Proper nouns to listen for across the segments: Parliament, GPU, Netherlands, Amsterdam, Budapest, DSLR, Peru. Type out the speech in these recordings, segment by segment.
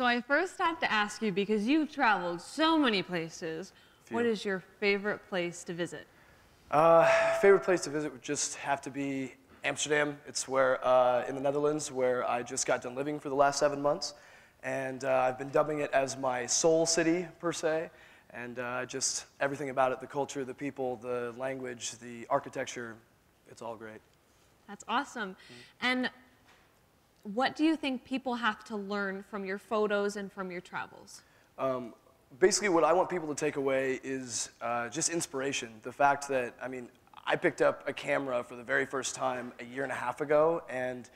So I first have to ask you, because you've traveled so many places, what is your favorite place to visit? Favorite place to visit would just have to be Amsterdam. It's where, in the Netherlands, where I just got done living for the last 7 months. And I've been dubbing it as my soul city, per se. And just everything about it, the culture, the people, the language, the architecture, it's all great. That's awesome. Mm-hmm. And what do you think people have to learn from your photos and from your travels? Basically, what I want people to take away is just inspiration. The fact that, I mean, I picked up a camera for the very first time a year and a half ago, and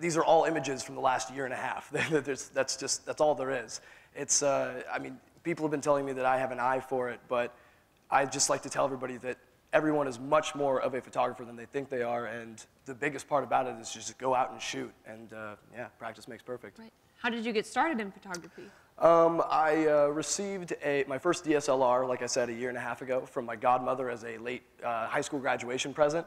these are all images from the last year and a half. That's all there is. It's, I mean, people have been telling me that I have an eye for it, but I just like to tell everybody that everyone is much more of a photographer than they think they are, and the biggest part about it is just go out and shoot, and yeah, practice makes perfect. Right. How did you get started in photography? I received my first DSLR, like I said, a year and a half ago from my godmother as a late high school graduation present.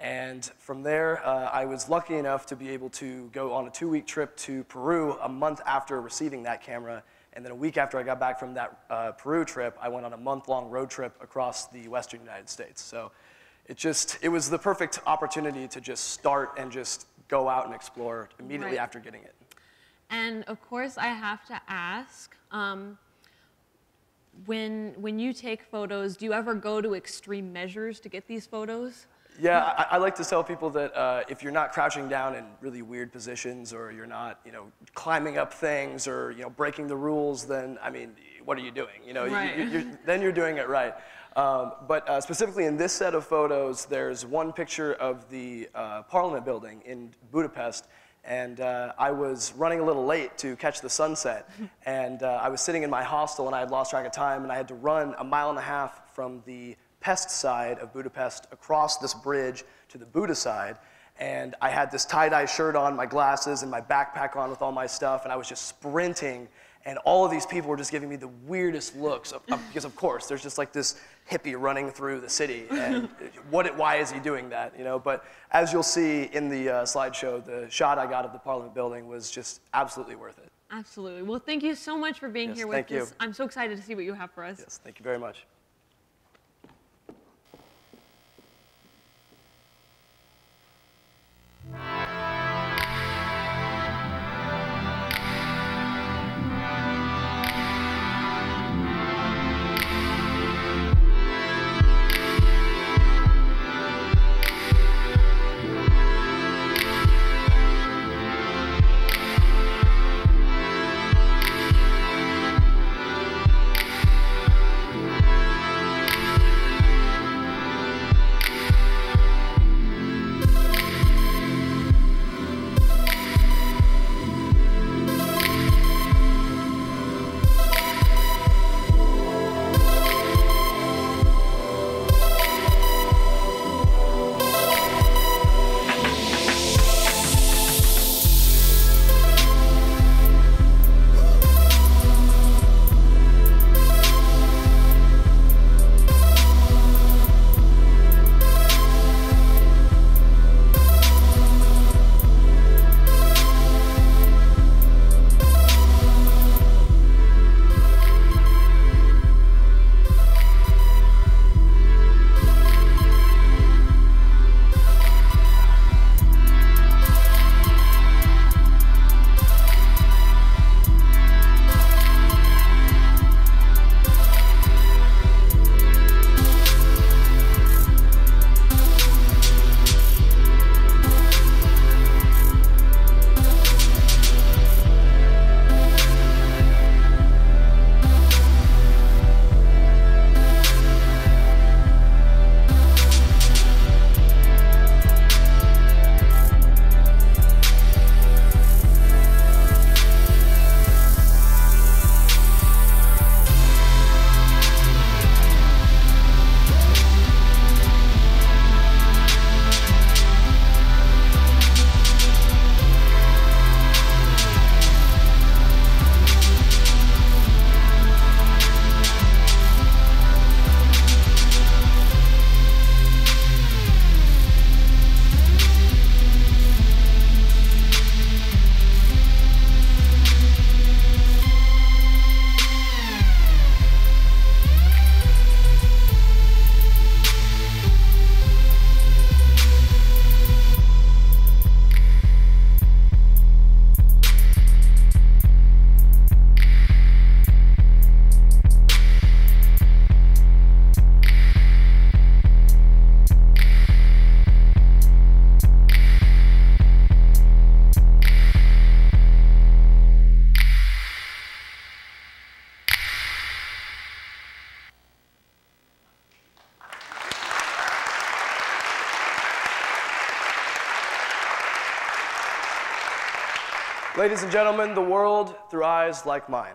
And from there, I was lucky enough to be able to go on a 2-week trip to Peru a month after receiving that camera. And then a week after I got back from that Peru trip, I went on a month-long road trip across the western United States. So it was the perfect opportunity to just start and just go out and explore immediately after getting it. And of course, I have to ask, when you take photos, do you ever go to extreme measures to get these photos? Yeah, I like to tell people that if you're not crouching down in really weird positions, or you're not, climbing up things, or breaking the rules, then I mean, what are you doing? Then you're doing it right. But specifically in this set of photos, there's one picture of the Parliament building in Budapest. And I was running a little late to catch the sunset, and I was sitting in my hostel, and I had lost track of time, and I had to run 1.5 miles from the Pest side of Budapest across this bridge to the Buddha side, and I had this tie-dye shirt on, my glasses, and my backpack on with all my stuff, and I was just sprinting, and all of these people were just giving me the weirdest looks, because of course, there's just like this hippie running through the city, and why is he doing that, But as you'll see in the slideshow, the shot I got of the Parliament building was just absolutely worth it. Absolutely. Well, thank you so much for being here with us. I'm so excited to see what you have for us. Yes, thank you very much. Ladies and gentlemen, the world through eyes like mine.